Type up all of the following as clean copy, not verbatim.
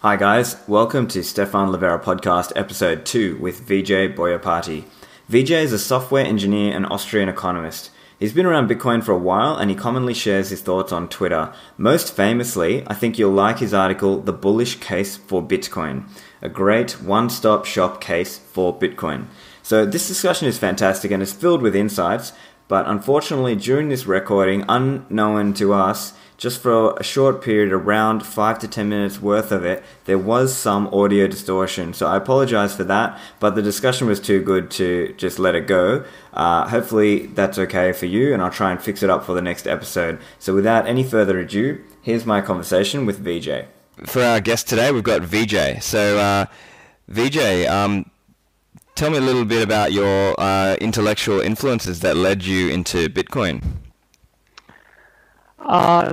Hi guys, welcome to Stephan Livera podcast episode 2 with Vijay Boyapati. Vijay is a software engineer and Austrian economist. He's been around Bitcoin for a while and he commonly shares his thoughts on Twitter. Most famously, I think you'll like his article, The Bullish Case for Bitcoin, a great one-stop shop case for Bitcoin. So this discussion is fantastic and is filled with insights, but unfortunately during this recording, unknown to us, just for a short period, around 5 to 10 minutes worth of it, there was some audio distortion. So I apologize for that, but the discussion was too good to just let it go. Hopefully that's okay for you, and I'll try and fix it up for the next episode. So without any further ado, here's my conversation with Vijay. For our guest today, we've got Vijay. So Vijay, tell me a little bit about your intellectual influences that led you into Bitcoin.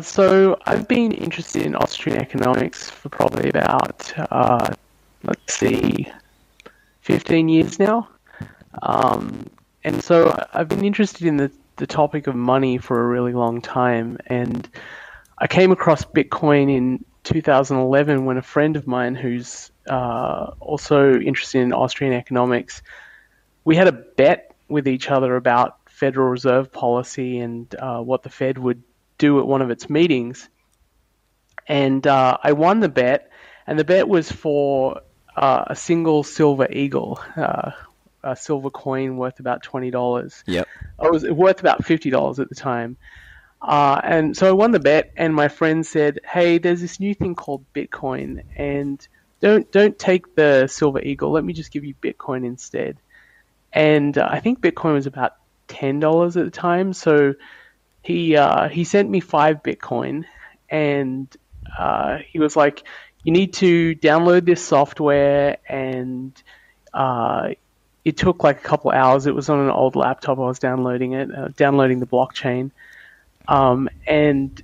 So I've been interested in Austrian economics for probably about, 15 years now. And so I've been interested in the topic of money for a really long time. And I came across Bitcoin in 2011 when a friend of mine who's also interested in Austrian economics, we had a bet with each other about Federal Reserve policy and what the Fed would do at one of its meetings, and I won the bet, and the bet was for a single silver eagle, a silver coin worth about $20. Yep. Or was it worth about $50 at the time? And so I won the bet, and my friend said, "Hey, there's this new thing called Bitcoin, and don't take the silver eagle. Let me just give you Bitcoin instead." And I think Bitcoin was about $10 at the time, so. He sent me 5 Bitcoin, and he was like, "You need to download this software." And it took like a couple of hours. It was on an old laptop. I was downloading it, downloading the blockchain. And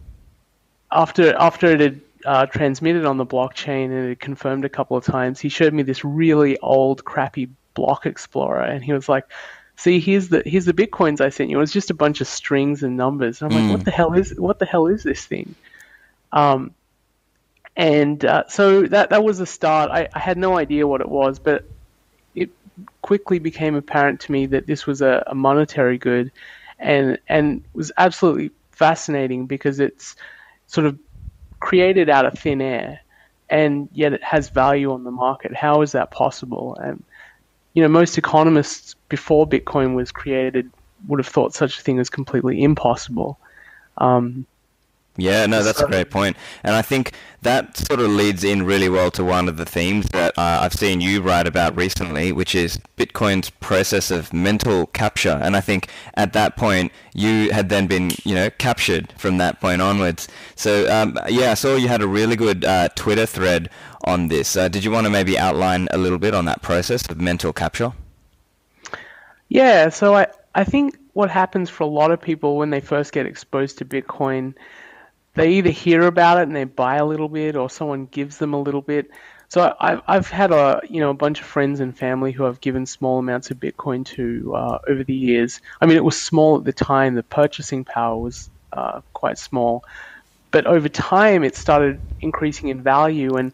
after it had transmitted on the blockchain and it had confirmed a couple of times, he showed me this really old, crappy block explorer, and he was like, "See, here's the Bitcoins I sent you. It was just a bunch of strings and numbers." And I'm like, "What the hell is this thing?" So that was the start. I had no idea what it was, but it quickly became apparent to me that this was a monetary good, and was absolutely fascinating because it's sort of created out of thin air, and yet it has value on the market. How is that possible? And you know, most economists before Bitcoin was created would have thought such a thing as completely impossible. Yeah, no, that's a great point. And I think that sort of leads in really well to one of the themes that I've seen you write about recently, which is Bitcoin's process of mental capture. And I think at that point, you had then been, captured from that point onwards. So, I saw you had a really good Twitter thread on this. Did you want to maybe outline a little bit on that process of mental capture? Yeah, so I think what happens for a lot of people when they first get exposed to Bitcoin, they either hear about it and they buy a little bit, or someone gives them a little bit. So I've had a bunch of friends and family who I've given small amounts of Bitcoin to over the years. I mean, it was small at the time. The purchasing power was quite small. But over time, it started increasing in value. And,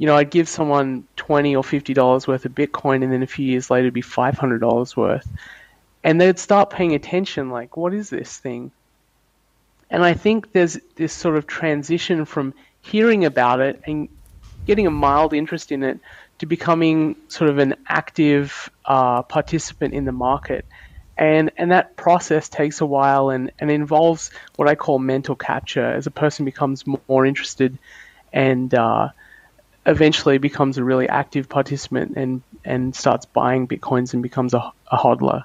I'd give someone $20 or $50 worth of Bitcoin, and then a few years later, it'd be $500 worth. And they'd start paying attention, like, what is this thing? And I think there's this sort of transition from hearing about it and getting a mild interest in it to becoming sort of an active participant in the market. And that process takes a while and involves what I call mental capture, as a person becomes more interested and eventually becomes a really active participant and starts buying Bitcoins and becomes a hodler.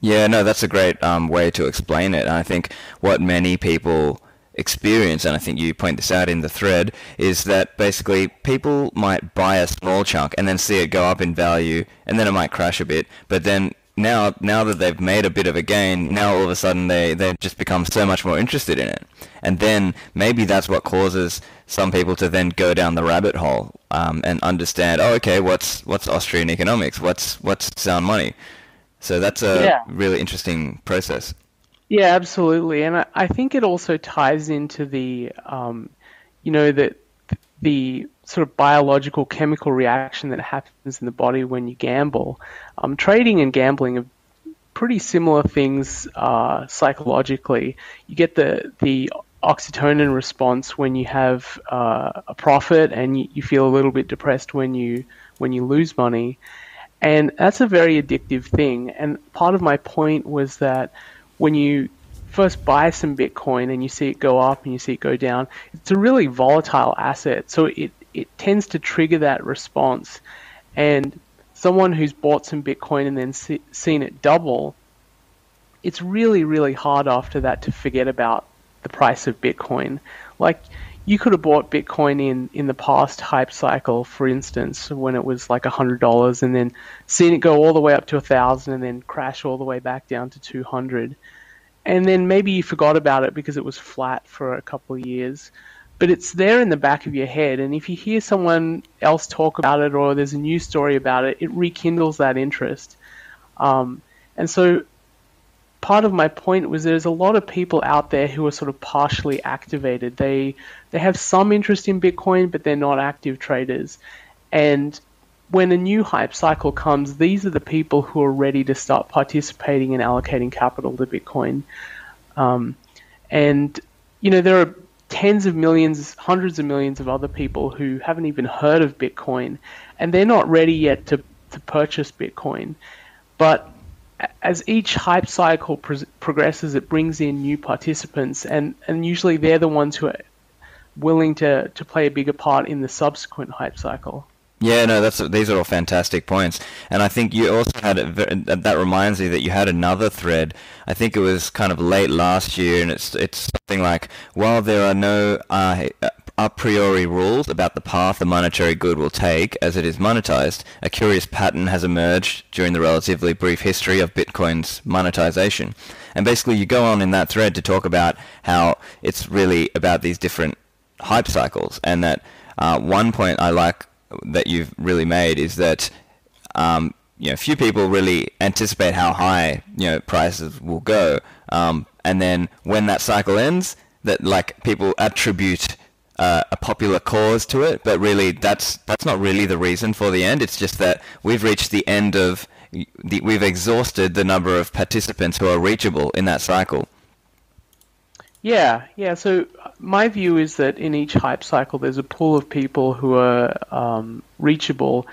Yeah, no, that's a great way to explain it. And I think what many people experience, and I think you point this out in the thread, is that basically people might buy a small chunk and then see it go up in value, and then it might crash a bit. But then now that they've made a bit of a gain, now all of a sudden they just become so much more interested in it. And then maybe that's what causes some people to then go down the rabbit hole and understand, oh, okay, what's Austrian economics? What's sound money? So that's a really interesting process. Yeah, absolutely. And I think it also ties into the, the sort of biological chemical reaction that happens in the body when you gamble. Trading and gambling are pretty similar things psychologically. You get the oxytocin response when you have a profit, and you feel a little bit depressed when you lose money. And that's a very addictive thing. And part of my point was that when you first buy some Bitcoin and you see it go up and you see it go down, it's a really volatile asset. So it tends to trigger that response. And someone who's bought some Bitcoin and then seen it double, it's really, really hard after that to forget about the price of Bitcoin. Like, you could have bought Bitcoin in the past hype cycle, for instance, when it was like $100, and then seen it go all the way up to 1,000 and then crash all the way back down to 200. And then maybe you forgot about it because it was flat for a couple of years. But it's there in the back of your head. And if you hear someone else talk about it, or there's a news story about it, it rekindles that interest. And so part of my point was there's a lot of people out there who are sort of partially activated. They have some interest in Bitcoin, but they're not active traders. And when a new hype cycle comes, these are the people who are ready to start participating and allocating capital to Bitcoin. And, you know, there are tens of millions, hundreds of millions of other people who haven't even heard of Bitcoin, and they're not ready yet to purchase Bitcoin. But as each hype cycle progresses, it brings in new participants, and usually they're the ones who are willing to play a bigger part in the subsequent hype cycle. Yeah, no, these are all fantastic points. And I think you also had, that reminds me that you had another thread, I think it was kind of late last year, and it's something like, while there are no a priori rules about the path the monetary good will take as it is monetized, a curious pattern has emerged during the relatively brief history of Bitcoin's monetization. And basically you go on in that thread to talk about how it's really about these different hype cycles, and that one point I like that you've really made is that you know, few people really anticipate how high, you know, prices will go, and then when that cycle ends, that, like, people attribute a popular cause to it, but really that's not really the reason for the end. It's just that we've reached the end of we've exhausted the number of participants who are reachable in that cycle. Yeah. So my view is that in each hype cycle, there's a pool of people who are reachable,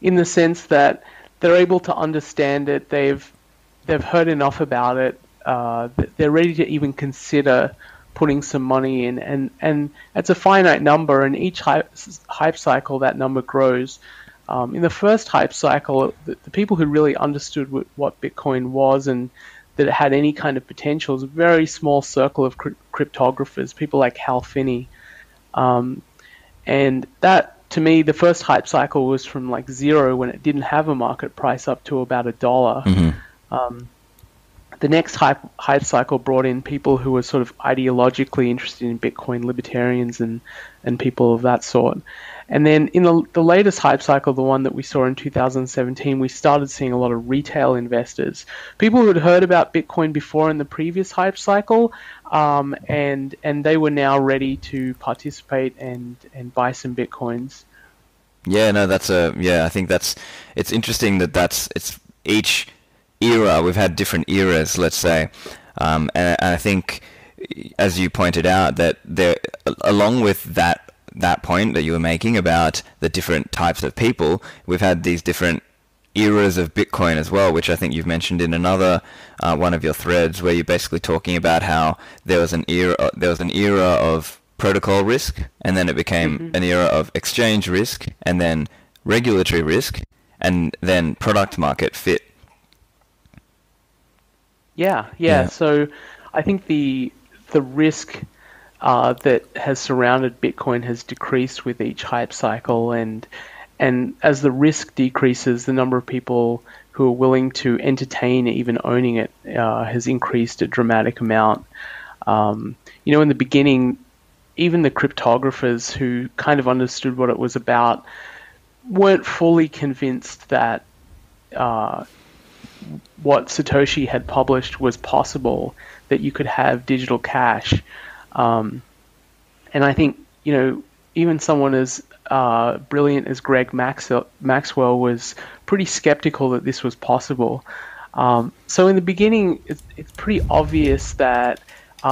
in the sense that they're able to understand it. They've heard enough about it. They're ready to even consider putting some money in, and it's a finite number, and each hype cycle that number grows. In the first hype cycle, the people who really understood what Bitcoin was and that it had any kind of potential is a very small circle of cryptographers, people like Hal Finney, and that, to me, the first hype cycle was from like zero, when it didn't have a market price, up to about $1. Mm-hmm. The next hype cycle brought in people who were sort of ideologically interested in Bitcoin, libertarians and people of that sort. And then in the latest hype cycle, the one that we saw in 2017, we started seeing a lot of retail investors, people who had heard about Bitcoin before in the previous hype cycle, and they were now ready to participate and buy some Bitcoins. Yeah, no, I think it's interesting that it's each era, we've had different eras, let's say, and I think, as you pointed out, that there, along with that point that you were making about the different types of people, we've had these different eras of Bitcoin as well, which I think you've mentioned in another one of your threads, where you're basically talking about how there was an era of protocol risk, and then it became an era of exchange risk, and then regulatory risk, and then product market fit. Yeah. So I think the risk that has surrounded Bitcoin has decreased with each hype cycle, and as the risk decreases, the number of people who are willing to entertain even owning it has increased a dramatic amount. You know, in the beginning, even the cryptographers who kind of understood what it was about weren't fully convinced that what Satoshi had published was possible, that you could have digital cash. And I think, you know, even someone as brilliant as Greg Maxwell was pretty skeptical that this was possible. So in the beginning, it's pretty obvious that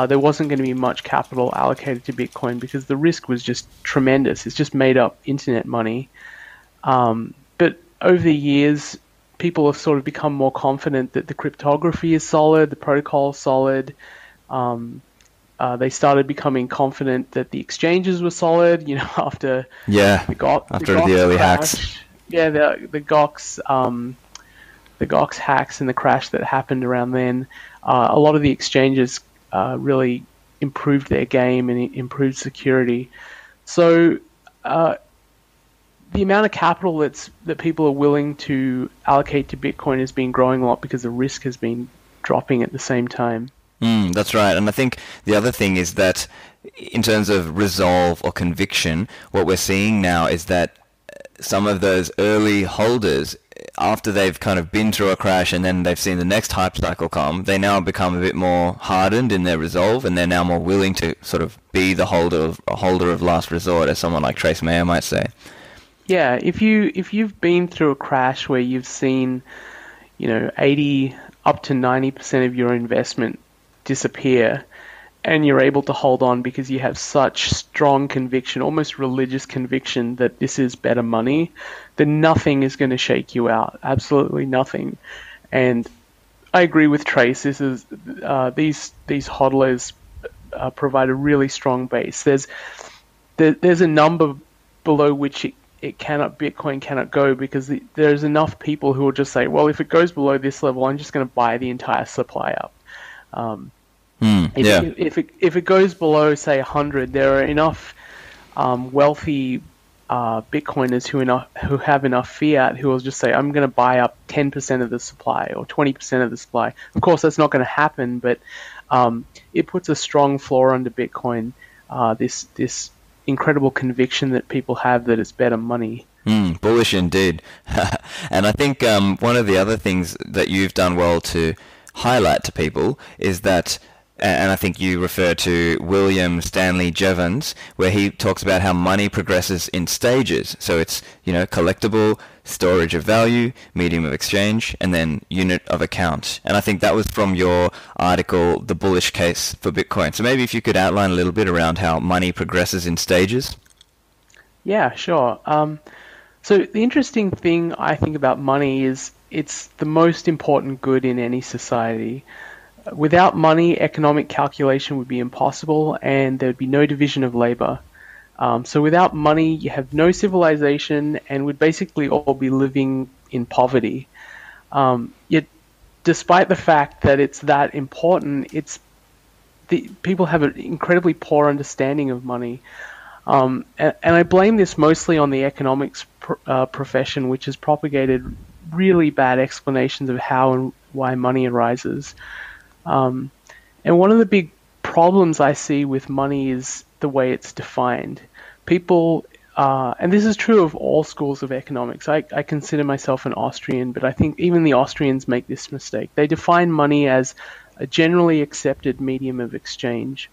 there wasn't going to be much capital allocated to Bitcoin because the risk was just tremendous. It's just made-up internet money. But over the years, people have sort of become more confident that the cryptography is solid, the protocol is solid. They started becoming confident that the exchanges were solid, you know, after the early hacks. Yeah, the Gox hacks and the crash that happened around then. A lot of the exchanges really improved their game and improved security. So the amount of capital that people are willing to allocate to Bitcoin has been growing a lot because the risk has been dropping at the same time. That's right. And I think the other thing is that in terms of resolve or conviction, what we're seeing now is that some of those early holders, after they've kind of been through a crash and then they've seen the next hype cycle come, they now become a bit more hardened in their resolve, and they're now more willing to sort of be the holder of last resort, as someone like Trace Mayer might say. Yeah, if you've been through a crash where you've seen, you know, 80 up to 90% of your investment disappear, and you're able to hold on because you have such strong conviction, almost religious conviction, that this is better money, then nothing is going to shake you out. Absolutely nothing. And I agree with Trace. This is these hodlers provide a really strong base. There's a number below which Bitcoin cannot go, because there's enough people who will just say, well, if it goes below this level, I'm just going to buy the entire supply up. If it goes below, say, 100, there are enough wealthy Bitcoiners who have enough fiat who will just say, I'm going to buy up 10% of the supply or 20% of the supply. Of course, that's not going to happen, but it puts a strong floor under Bitcoin, this incredible conviction that people have that it's better money. Bullish indeed. And I think one of the other things that you've done well to highlight to people is that, and I think you refer to William Stanley Jevons, where he talks about how money progresses in stages. So it's, you know, collectible, storage of value, medium of exchange, and then unit of account. And I think that was from your article, The Bullish Case for Bitcoin. So maybe if you could outline a little bit around how money progresses in stages. Yeah, sure. So the interesting thing I think about money is it's the most important good in any society. Without money, economic calculation would be impossible, and there would be no division of labor. So without money, you have no civilization, and we'd basically all be living in poverty. Yet, despite the fact that it's that important, people have an incredibly poor understanding of money. And I blame this mostly on the economics profession, which has propagated really bad explanations of how and why money arises. And one of the big problems I see with money is the way it's defined. People, and this is true of all schools of economics. I consider myself an Austrian, but I think even the Austrians make this mistake. They define money as a generally accepted medium of exchange.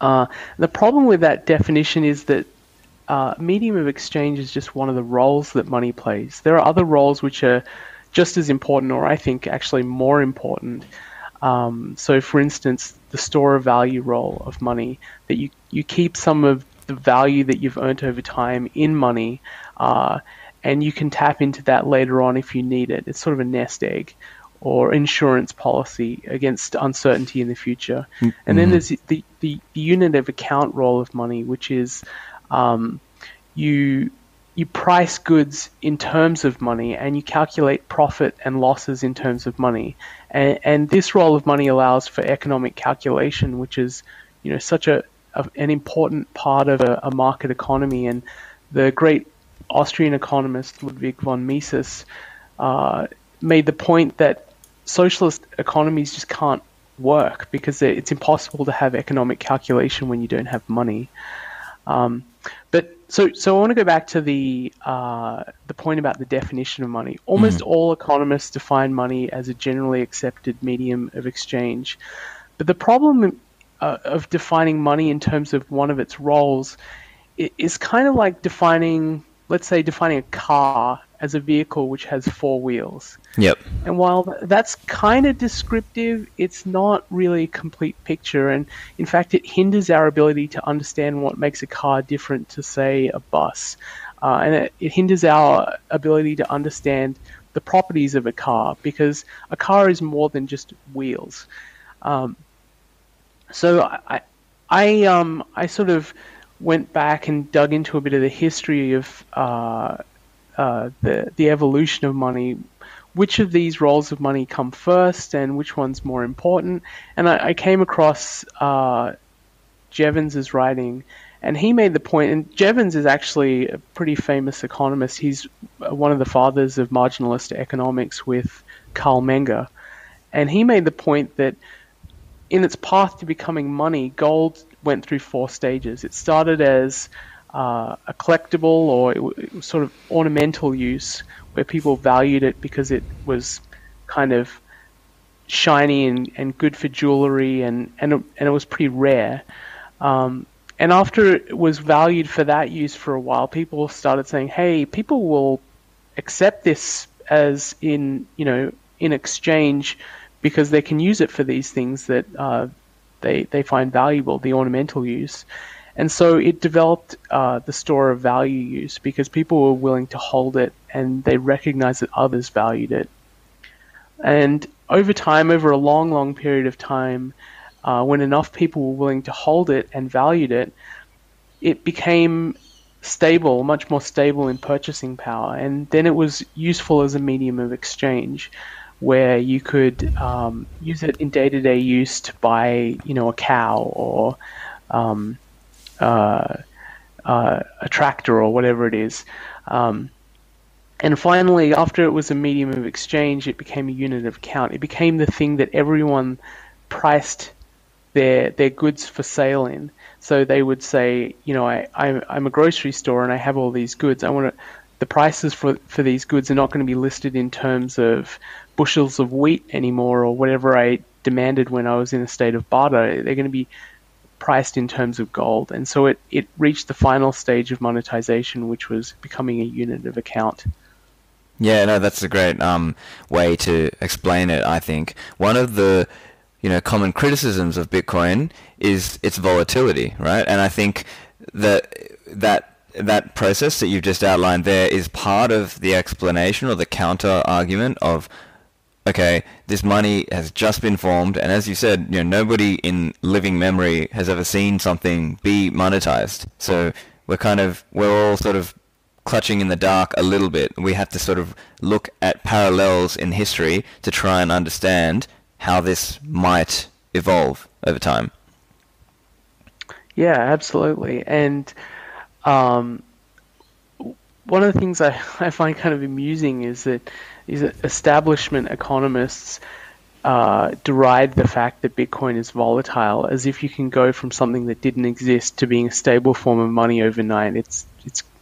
The problem with that definition is that medium of exchange is just one of the roles that money plays. There are other roles which are just as important, or I think actually more important. So, for instance, the store of value role of money, that you keep some of the value that you've earned over time in money, and you can tap into that later on if you need it. It's sort of a nest egg, or insurance policy against uncertainty in the future. Mm-hmm. And then there's the unit of account role of money, which is you price goods in terms of money, and you calculate profit and losses in terms of money. And this role of money allows for economic calculation, which is, you know, such an important part of a market economy. And the great Austrian economist Ludwig von Mises made the point that socialist economies just can't work because it's impossible to have economic calculation when you don't have money. So I want to go back to the point about the definition of money. Almost all economists define money as a generally accepted medium of exchange. But the problem of defining money in terms of one of its roles it's kind of like defining, let's say, defining a car as a vehicle which has four wheels. Yep. And while that's kind of descriptive, it's not really a complete picture. And in fact, it hinders our ability to understand what makes a car different to, say, a bus. And it hinders our ability to understand the properties of a car, because a car is more than just wheels. So I sort of went back and dug into a bit of the history of the evolution of money. Which of these roles of money come first, and which one's more important? And I came across Jevons's writing, and he made the point, and Jevons is actually a pretty famous economist. He's one of the fathers of marginalist economics with Carl Menger. And he made the point that in its path to becoming money, gold went through four stages. It started as a collectible, or it was sort of ornamental use, where people valued it because it was kind of shiny and good for jewelry, and it was pretty rare. And after it was valued for that use for a while, people started saying, "Hey, people will accept this as in exchange, because they can use it for these things that they find valuable, the ornamental use." And so it developed the store of value use, because people were willing to hold it and they recognized that others valued it. And over time, over a long, long period of time, when enough people were willing to hold it and valued it, it became stable, much more stable in purchasing power. And then it was useful as a medium of exchange, where you could use it in day-to-day use to buy, a cow or a tractor or whatever it is. And finally, after it was a medium of exchange, it became a unit of account. It became the thing that everyone priced their goods for sale in. So they would say, I'm a grocery store and I have all these goods. The prices for these goods are not going to be listed in terms of bushels of wheat anymore, or whatever I demanded when I was in a state of barter. They're going to be priced in terms of gold. And so it reached the final stage of monetization, which was becoming a unit of account. Yeah, no, that's a great way to explain it, I think. One of the common criticisms of Bitcoin is its volatility, right? And I think that process that you've just outlined there is part of the explanation, or the counter argument of, okay, this money has just been formed, and as you said, nobody in living memory has ever seen something be monetized. So we're all sort of clutching in the dark a little bit. We have to sort of look at parallels in history to try and understand how this might evolve over time. Yeah, absolutely. And one of the things I find kind of amusing is that these establishment economists deride the fact that Bitcoin is volatile, as if you can go from something that didn't exist to being a stable form of money overnight. It's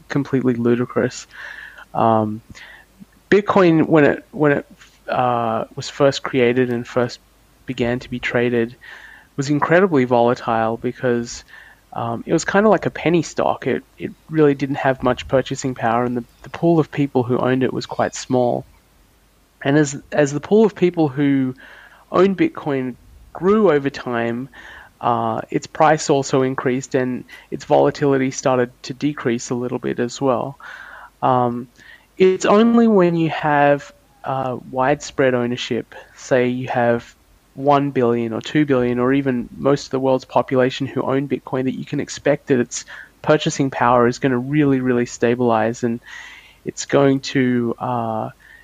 completely ludicrous. Bitcoin, when it was first created and first began to be traded, was incredibly volatile, because it was kind of like a penny stock. It really didn't have much purchasing power, and the pool of people who owned it was quite small. And as the pool of people who owned Bitcoin grew over time, its price also increased, and its volatility started to decrease a little bit as well. It's only when you have widespread ownership, say you have 1 billion or 2 billion or even most of the world's population who own Bitcoin, that you can expect that its purchasing power is going to really, really stabilize, and it's going to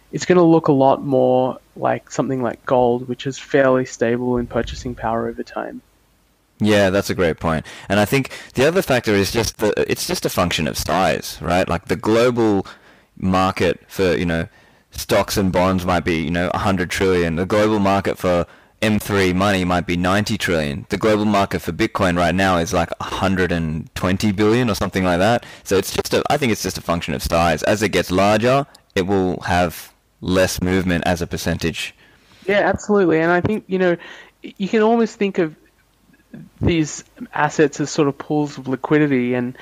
look a lot more like something like gold, which is fairly stable in purchasing power over time. Yeah, that's a great point. And I think the other factor is just it's just a function of size, right? Like the global market for, stocks and bonds might be, 100 trillion. The global market for M3 money might be 90 trillion. The global market for Bitcoin right now is like 120 billion or something like that. So I think it's just a function of size. As it gets larger, it will have less movement as a percentage. Yeah, absolutely. And I think, you can almost think of these assets as sort of pools of liquidity, and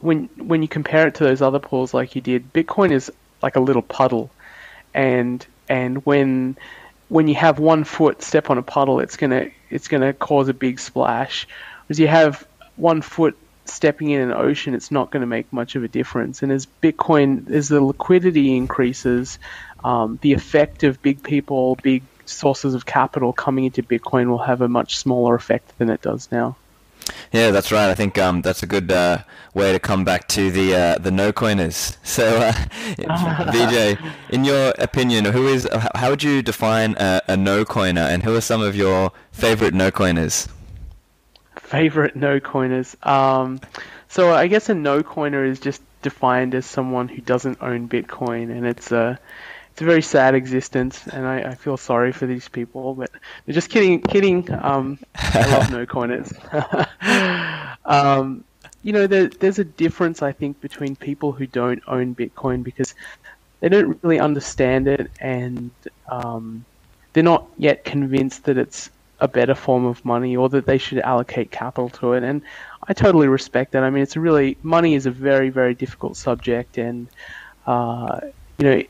when you compare it to those other pools like you did, Bitcoin is like a little puddle, and when you have one foot step on a puddle, it's gonna cause a big splash. Whereas you have one foot stepping in an ocean, it's not going to make much of a difference. And as Bitcoin, as the liquidity increases, the effect of big people, big sources of capital coming into Bitcoin will have a much smaller effect than it does now. Yeah, that's right. I think that's a good way to come back to the no-coiners. So, Vijay, in your opinion, how would you define a no-coiner, and who are some of your favorite no-coiners? Favorite no-coiners? So I guess a no-coiner is just defined as someone who doesn't own Bitcoin, and it's a very sad existence, and I feel sorry for these people, but they're just kidding. I love no-coiners. You know, there's a difference, I think, between people who don't own Bitcoin because they don't really understand it, and they're not yet convinced that it's a better form of money or that they should allocate capital to it. And I totally respect that. I mean, money is a very, very difficult subject, and, you know,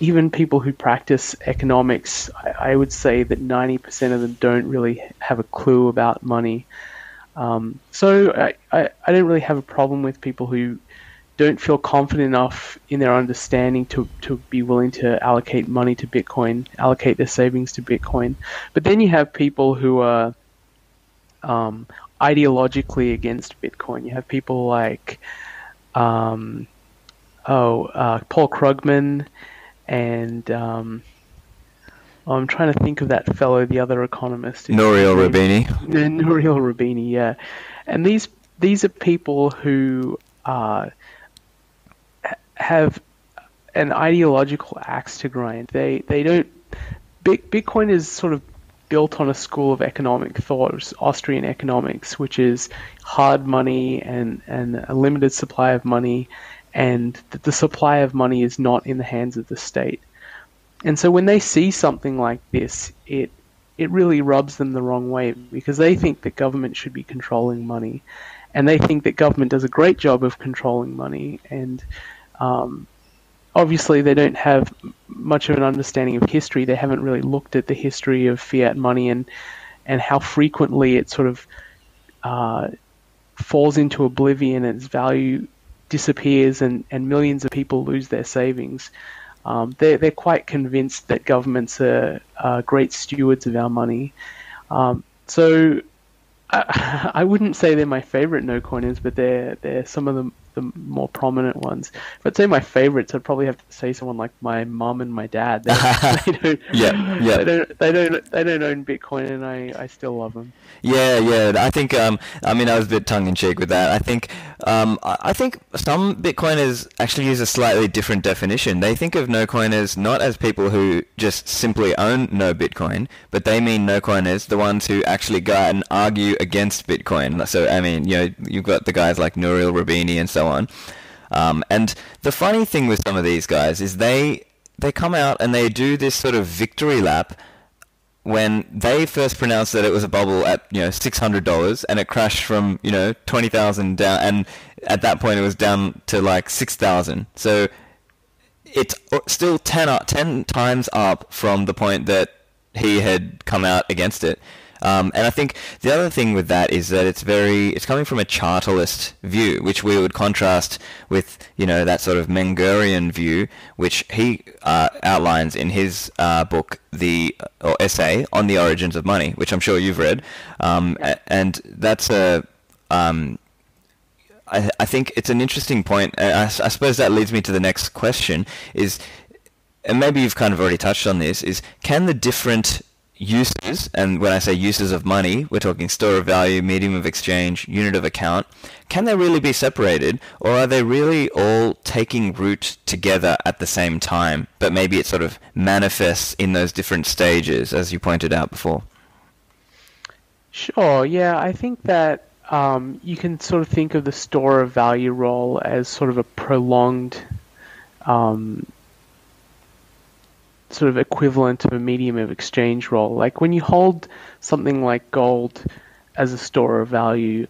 even people who practice economics, I would say that 90% of them don't really have a clue about money. So I don't really have a problem with people who don't feel confident enough in their understanding to be willing to allocate money to Bitcoin, allocate their savings to Bitcoin. But then you have people who are ideologically against Bitcoin. You have people like Paul Krugman, and I'm trying to think of that fellow, the other economist. Nouriel Roubini. Nouriel Roubini, yeah. And these are people who have an ideological axe to grind. They don't. Bitcoin is sort of built on a school of economic thought, Austrian economics, which is hard money and a limited supply of money, and that the supply of money is not in the hands of the state. And so when they see something like this, it really rubs them the wrong way, because they think that government should be controlling money, and they think that government does a great job of controlling money. And obviously they don't have much of an understanding of history. They haven't really looked at the history of fiat money and how frequently it sort of falls into oblivion, and its value disappears, and millions of people lose their savings. They're quite convinced that governments are great stewards of our money. So I wouldn't say they're my favorite no-coiners, but they're some of the more prominent ones. If I'd say my favorites, I'd probably have to say someone like my mum and my dad. They don't own Bitcoin, and I still love them. Yeah. I think I mean, I was a bit tongue in cheek with that. I think some Bitcoiners actually use a slightly different definition. They think of no-coiners not as people who just simply own no Bitcoin, but they mean no-coiners, the ones who actually go out and argue against Bitcoin. So I mean, you know, you've got the guys like Nouriel Roubini and so on. And the funny thing with some of these guys is they come out and they do this sort of victory lap when they first pronounced that it was a bubble at, you know, $600, and it crashed from, you know, 20,000 down, and at that point it was down to like 6,000. So it's still 10 times up from the point that he had come out against it. And I think the other thing with that is that it's coming from a chartalist view, which we would contrast with, you know, that sort of Mengerian view, which he outlines in his book, or essay on the origins of money, which I'm sure you've read. And that's I think it's an interesting point. I suppose that leads me to the next question is, and maybe you've kind of already touched on this, is can the different uses, and when I say uses of money, we're talking store of value, medium of exchange, unit of account, can they really be separated, or are they really all taking root together at the same time, but maybe it sort of manifests in those different stages, as you pointed out before? Sure, yeah, I think that you can sort of think of the store of value role as sort of a prolonged sort of equivalent of a medium of exchange role. Like when you hold something like gold as a store of value,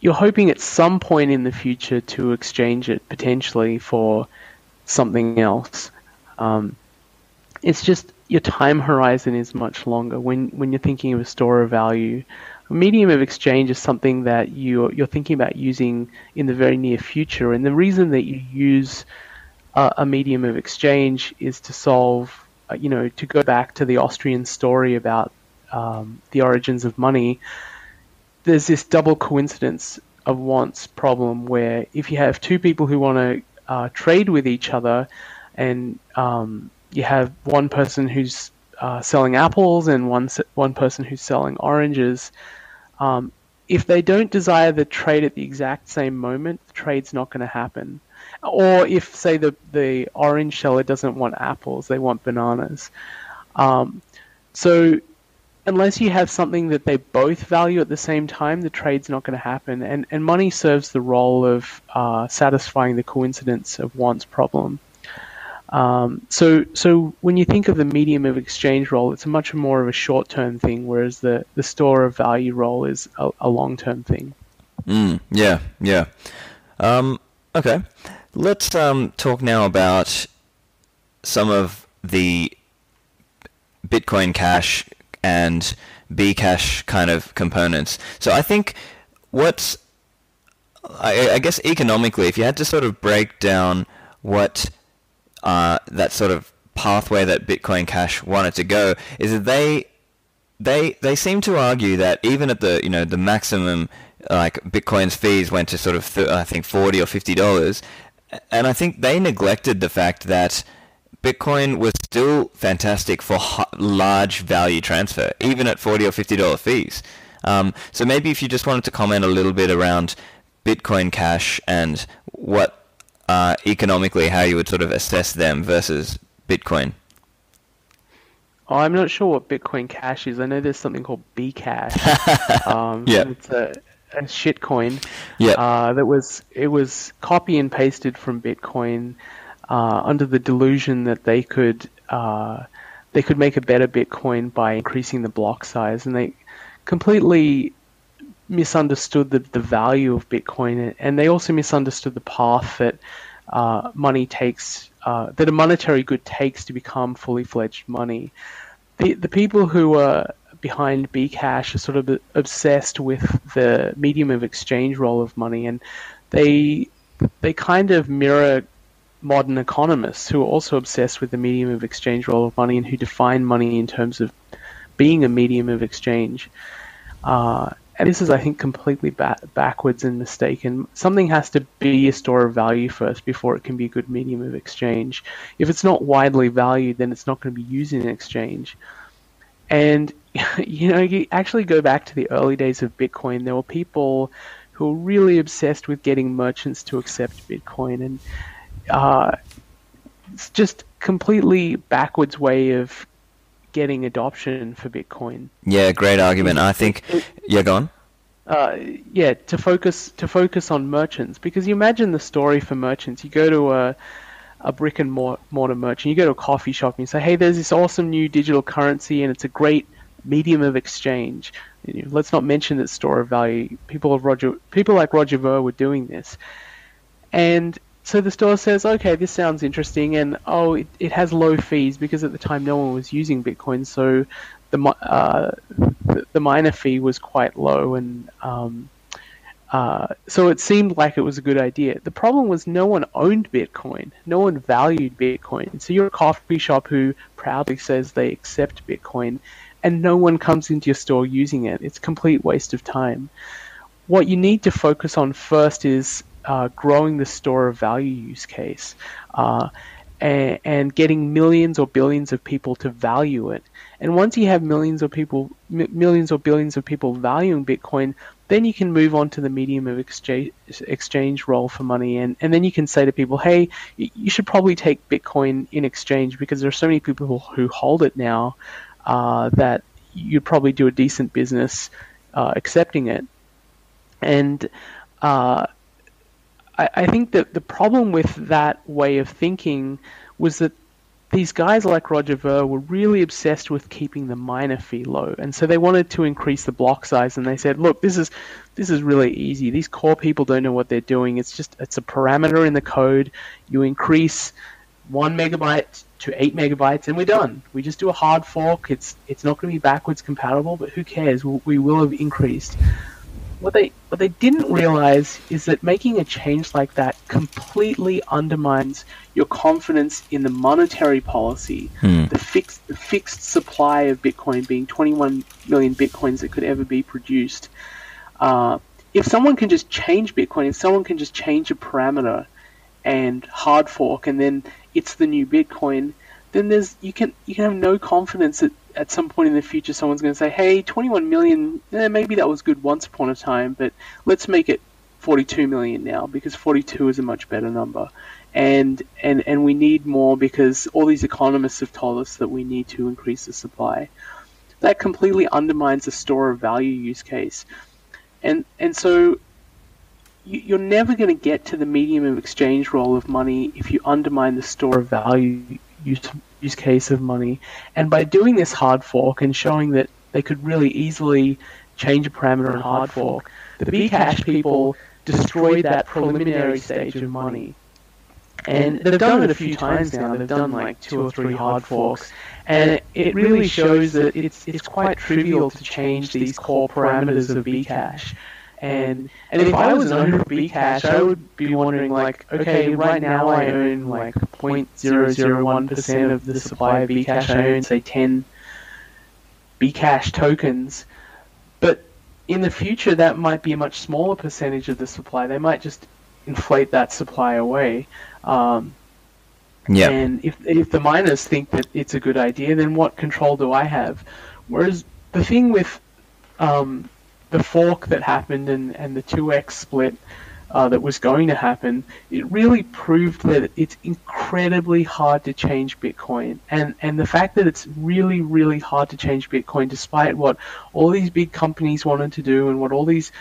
you're hoping at some point in the future to exchange it potentially for something else. It's just your time horizon is much longer when you're thinking of a store of value. A medium of exchange is something that you're thinking about using in the very near future. And the reason that you use a medium of exchange is to solve, to go back to the Austrian story about the origins of money. There's this double coincidence of wants problem where if you have two people who want to trade with each other and you have one person who's selling apples and one person who's selling oranges, if they don't desire the trade at the exact same moment, the trade's not going to happen. Or if, say, the orange seller doesn't want apples, they want bananas. So unless you have something that they both value at the same time, the trade's not going to happen. And money serves the role of satisfying the coincidence of wants problem. So when you think of the medium of exchange role, it's much more of a short-term thing, whereas the store of value role is a long-term thing. Yeah. Okay. Let's talk now about some of the Bitcoin Cash and Bcash kind of components. So I think I guess economically, if you had to sort of break down what that sort of pathway that Bitcoin Cash wanted to go, is that they seem to argue that even at the the maximum, like Bitcoin's fees went to sort of I think $40 or $50, and I think they neglected the fact that Bitcoin was still fantastic for large value transfer, even at $40 or $50 fees. So maybe if you just wanted to comment a little bit around Bitcoin Cash and what. Economically, how you would sort of assess them versus Bitcoin? Oh, I'm not sure what Bitcoin Cash is. I know there's something called Bcash. Yeah, it's a shitcoin. Yeah, it was copy and pasted from Bitcoin under the delusion that they could make a better Bitcoin by increasing the block size, and they completely misunderstood the value of Bitcoin, and they also misunderstood the path that money takes, that a monetary good takes to become fully fledged money. The people who are behind Bcash are sort of obsessed with the medium of exchange role of money, and they kind of mirror modern economists who are also obsessed with the medium of exchange role of money and who define money in terms of being a medium of exchange. And this is, I think, completely backwards and mistaken. Something has to be a store of value first before it can be a good medium of exchange. If it's not widely valued, then it's not going to be used in exchange. And, you actually go back to the early days of Bitcoin. There were people who were really obsessed with getting merchants to accept Bitcoin. And it's just completely backwards way of getting adoption for Bitcoin. Yeah, great argument. I think, yeah, go on. Yeah, to focus on merchants, because you imagine the story for merchants. You go to a brick and mortar merchant, you go to a coffee shop and you say, hey, there's this awesome new digital currency and it's a great medium of exchange. Let's not mention its store of value. People like Roger Ver were doing this. And so the store says, okay, this sounds interesting, and it has low fees, because at the time no one was using Bitcoin, so the miner fee was quite low, and so it seemed like it was a good idea. The problem was no one owned Bitcoin, no one valued Bitcoin. So you're a coffee shop who proudly says they accept Bitcoin, and no one comes into your store using it. It's a complete waste of time. What you need to focus on first is growing the store of value use case and getting millions or billions of people to value it. And once you have millions or billions of people valuing Bitcoin, then you can move on to the medium of exchange role for money. And then you can say to people, hey, you should probably take Bitcoin in exchange, because there are so many people who hold it now that you'd probably do a decent business accepting it. And I think that the problem with that way of thinking was that these guys like Roger Ver were really obsessed with keeping the miner fee low, and so they wanted to increase the block size, and they said, look, this is really easy. These core people don't know what they're doing. It's a parameter in the code. You increase 1 megabyte to 8 megabytes and we're done. We just do a hard fork. It's not going to be backwards compatible, but who cares? We will have increased. What they didn't realize is that making a change like that completely undermines your confidence in the monetary policy, the fixed supply of Bitcoin being 21 million Bitcoins that could ever be produced. If someone can just change Bitcoin, if someone can just change a parameter and hard fork, and then it's the new Bitcoin, then you can have no confidence that at some point in the future someone's going to say, hey, 21 million, maybe that was good once upon a time, but let's make it 42 million now, because 42 is a much better number. And we need more because all these economists have told us that we need to increase the supply. That completely undermines the store of value use case. And so you're never going to get to the medium of exchange role of money if you undermine the store of value use case of money. And by doing this hard fork and showing that they could really easily change a parameter and hard fork, the Bcash people destroyed that preliminary stage of money. And they've done it a few times now. They've done like 2 or 3 hard forks. And it really shows that it's quite trivial to change these core parameters of Bcash. And if I was an owner of Bcash, I would be wondering, like, okay, right now I own like 0.001% of the supply of Bcash. I own, say, 10 Bcash tokens. But in the future, that might be a much smaller percentage of the supply. They might just inflate that supply away. Yeah. And if the miners think that it's a good idea, then what control do I have? Whereas the thing with the fork that happened and the 2x split that was going to happen, it really proved that it's incredibly hard to change Bitcoin. And the fact that it's really, really hard to change Bitcoin, despite what all these big companies wanted to do and what all these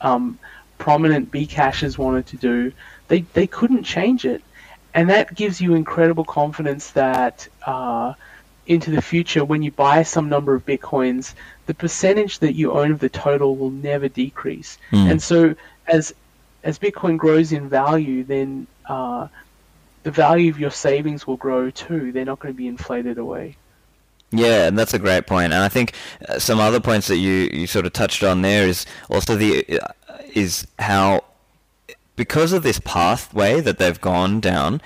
prominent Bcashers wanted to do, they couldn't change it. And that gives you incredible confidence that into the future, when you buy some number of Bitcoins, the percentage that you own of the total will never decrease. And so as Bitcoin grows in value, then the value of your savings will grow too. They're not going to be inflated away. Yeah, and that's a great point. And I think some other points that you sort of touched on there is also is how, because of this pathway that they've gone down,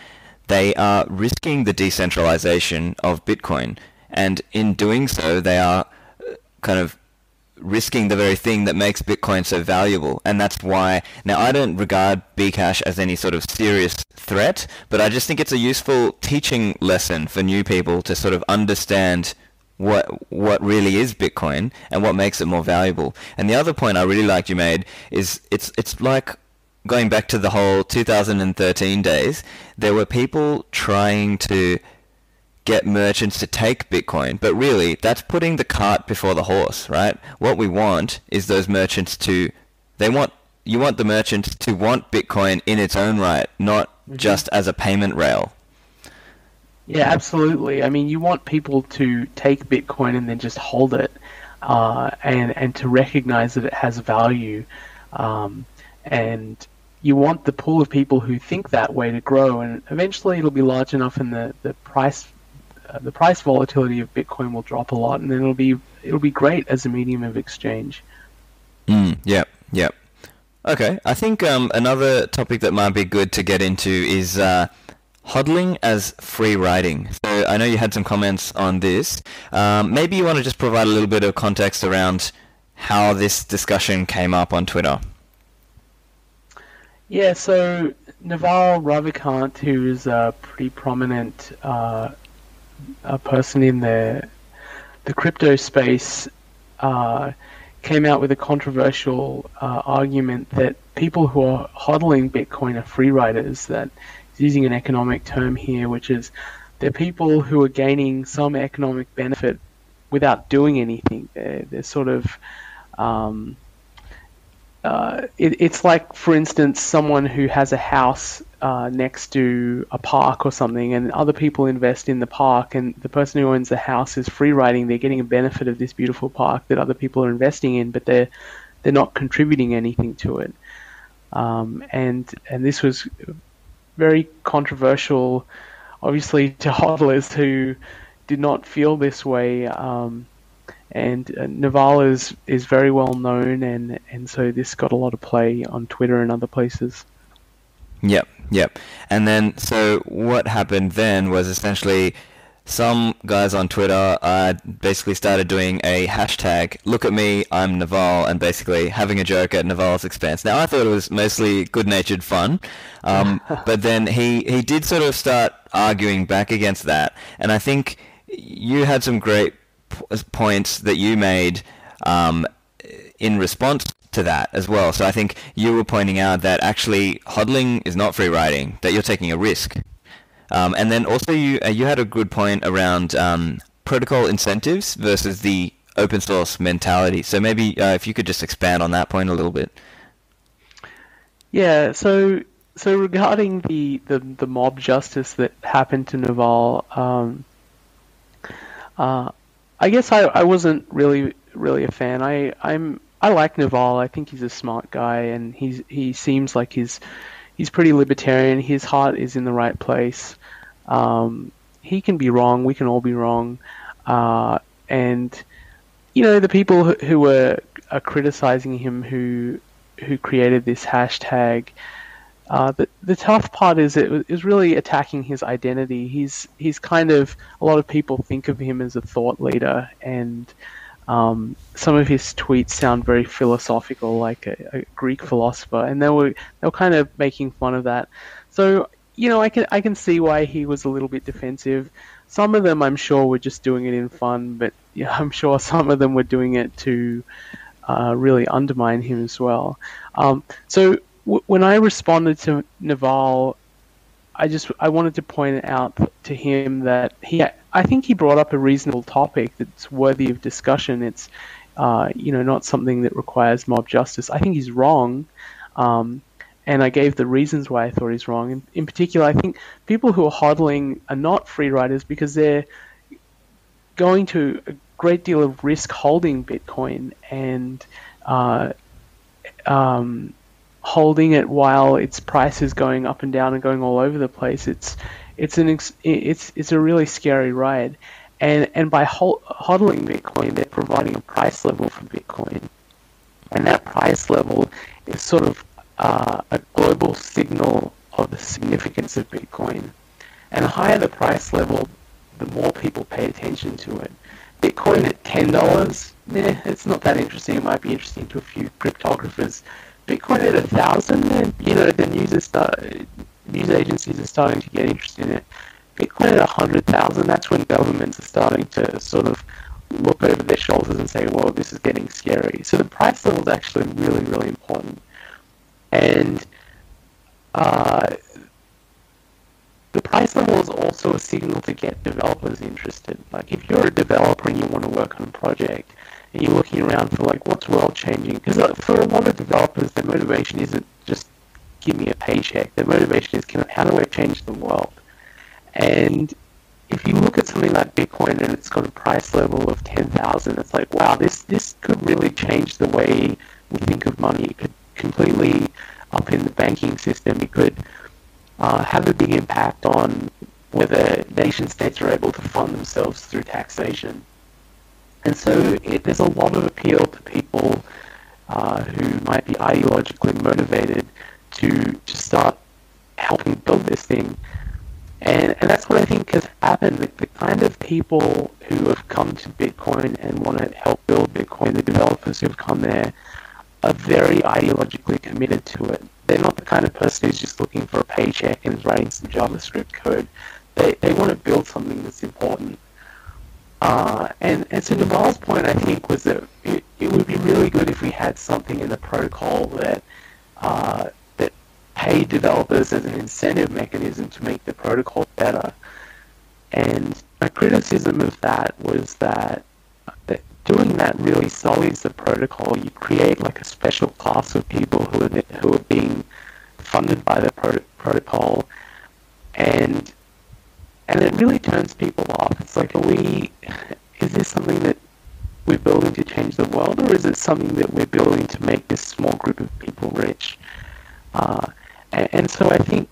they are risking the decentralization of Bitcoin. And in doing so, they are kind of risking the very thing that makes Bitcoin so valuable. And that's why, now, I don't regard Bcash as any sort of serious threat, but I just think it's a useful teaching lesson for new people to sort of understand what really is Bitcoin and what makes it more valuable. And the other point I really liked you made is it's like, going back to the whole 2013 days, there were people trying to get merchants to take Bitcoin, but really that's putting the cart before the horse, right? What we want is those merchants to, you want the merchants to want Bitcoin in its own right, not just as a payment rail. Yeah, absolutely. I mean, you want people to take Bitcoin and then just hold it, and to recognize that it has value. And you want the pool of people who think that way to grow, and eventually it'll be large enough, and the price volatility of Bitcoin will drop a lot, and then it'll be great as a medium of exchange. Yeah. Okay, I think another topic that might be good to get into is hodling as free riding. So I know you had some comments on this. Maybe you want to just provide a little bit of context around how this discussion came up on Twitter. Yeah, so Naval Ravikant, who is a pretty prominent a person in the crypto space, came out with a controversial argument that people who are hodling Bitcoin are free riders. That he's using an economic term here, which is they're people who are gaining some economic benefit without doing anything. They're sort of it's like, for instance, someone who has a house next to a park or something, and other people invest in the park, and the person who owns the house is free riding. They're getting a benefit of this beautiful park that other people are investing in, but they're not contributing anything to it. And this was very controversial, obviously, to hodlers who did not feel this way. And Naval is very well known, and so this got a lot of play on Twitter and other places. Yep, yep. And then, so what happened then was essentially some guys on Twitter basically started doing a hashtag, look at me, I'm Naval, and basically having a joke at Naval's expense. Now, I thought it was mostly good-natured fun, but then he did sort of start arguing back against that, and I think you had some great points that you made in response to that as well. So I think you were pointing out that actually hodling is not free riding, that you're taking a risk. And then also you had a good point around protocol incentives versus the open source mentality. So maybe if you could just expand on that point a little bit. Yeah, so regarding the mob justice that happened to Naval, I guess I wasn't really a fan. I like Naval. I think he's a smart guy, and he seems like he's pretty libertarian. His heart is in the right place. He can be wrong. We can all be wrong. And you know, the people who are criticizing him, who created this hashtag. The tough part is it was really attacking his identity. He's kind of, a lot of people think of him as a thought leader, and some of his tweets sound very philosophical, like a Greek philosopher, and they were kind of making fun of that. So, you know, I can see why he was a little bit defensive. Some of them, I'm sure, were just doing it in fun, but yeah, I'm sure some of them were doing it to really undermine him as well. So when I responded to Naval, I wanted to point out to him that I think he brought up a reasonable topic that's worthy of discussion. It's you know, not something that requires mob justice. I think he's wrong, and I gave the reasons why I thought he's wrong. In particular, I think people who are hodling are not free riders because they're going to a great deal of risk holding Bitcoin, and holding it while its price is going up and down and going all over the place. It's a really scary ride, and by hodling Bitcoin, they're providing a price level for Bitcoin, and that price level is sort of a global signal of the significance of Bitcoin. And the higher the price level, the more people pay attention to it. Bitcoin at $10, it's not that interesting. It might be interesting to a few cryptographers. Bitcoin at 1,000, you know, the news agencies are starting to get interested in it. Bitcoin at 100,000, that's when governments are starting to sort of look over their shoulders and say, well, this is getting scary. So the price level is actually really, really important. And the price level is also a signal to get developers interested. Like, if you're a developer and you want to work on a project, and you're looking around for, like, what's world changing? Because for a lot of developers, their motivation isn't just give me a paycheck. Their motivation is, how do I change the world? And if you look at something like Bitcoin and it's got a price level of 10,000, it's like, wow, this could really change the way we think of money. It could completely up in the banking system. It could have a big impact on whether nation states are able to fund themselves through taxation. And so there's a lot of appeal to people who might be ideologically motivated to start helping build this thing. And that's what I think has happened. The kind of people who have come to Bitcoin and want to help build Bitcoin, the developers who have come there, are very ideologically committed to it. They're not the kind of person who's just looking for a paycheck and writing some JavaScript code. They want to build something that's important. And so Naval's point, I think, was that it would be really good if we had something in the protocol that that paid developers as an incentive mechanism to make the protocol better. And my criticism of that was that doing that really sullies the protocol. You create like a special class of people who are being funded by the protocol, and it really turns people off. It's like, is this something that we're building to change the world, or is it something that we're building to make this small group of people rich? And so I think